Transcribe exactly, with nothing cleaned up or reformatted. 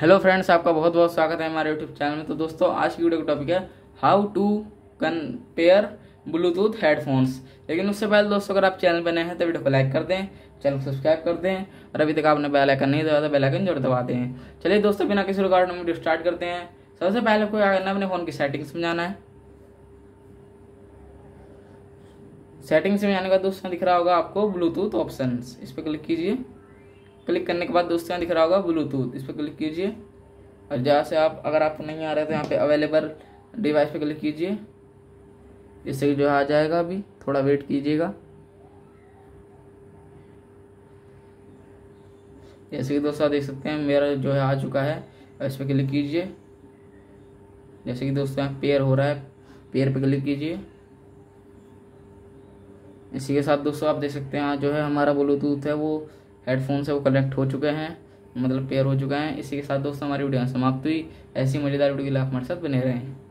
Hello friends, आपका बहुत बहुत स्वागत है हमारे यूट्यूब चैनल में। तो दोस्तों, आज की वीडियो का टॉपिक है how to compare Bluetooth headphones. लेकिन उससे पहले दोस्तों, अगर आप चैनल पर नए हैं तो वीडियो को लाइक कर दें, चैनल को सब्सक्राइब कर दें, और अभी तक आपने बेल आइकन नहीं दबाया तो बेल आइकन जरूर दबा दें। चलिए दोस्तों, बिना किसी रुकावट में वीडियो स्टार्ट करते हैं। सबसे पहले आपको क्या करना है, अपने फ़ोन की सेटिंग्स में जाना है। सेटिंग्स में जाने का दोस्तों दिख रहा होगा आपको ब्लूटूथ ऑप्शन, इस पर क्लिक कीजिए। क्लिक करने के बाद दोस्तों यहाँ दिख रहा होगा ब्लूटूथ, इस पर क्लिक कीजिए। और जहाँ से आप, अगर आपको नहीं आ रहा है तो यहाँ पे अवेलेबल डिवाइस पे क्लिक कीजिए, जिससे कि जो आ जाएगा। अभी थोड़ा वेट कीजिएगा। जैसे कि दोस्तों आप देख सकते हैं मेरा जो है आ चुका है, और इस पर क्लिक कीजिए। जैसे कि दोस्तों यहाँ पेयर हो रहा है, पेयर पर पे क्लिक कीजिए। इसी के साथ दोस्तों आप देख सकते हैं यहाँ जो है हमारा ब्लूटूथ है, वो हेडफोन से वो कनेक्ट हो चुके हैं, मतलब पेयर हो चुके हैं। इसी के साथ दोस्तों हमारी वीडियो समाप्त हुई। ऐसी मज़ेदार वीडियो के लिए आप हमारे साथ बने रहें।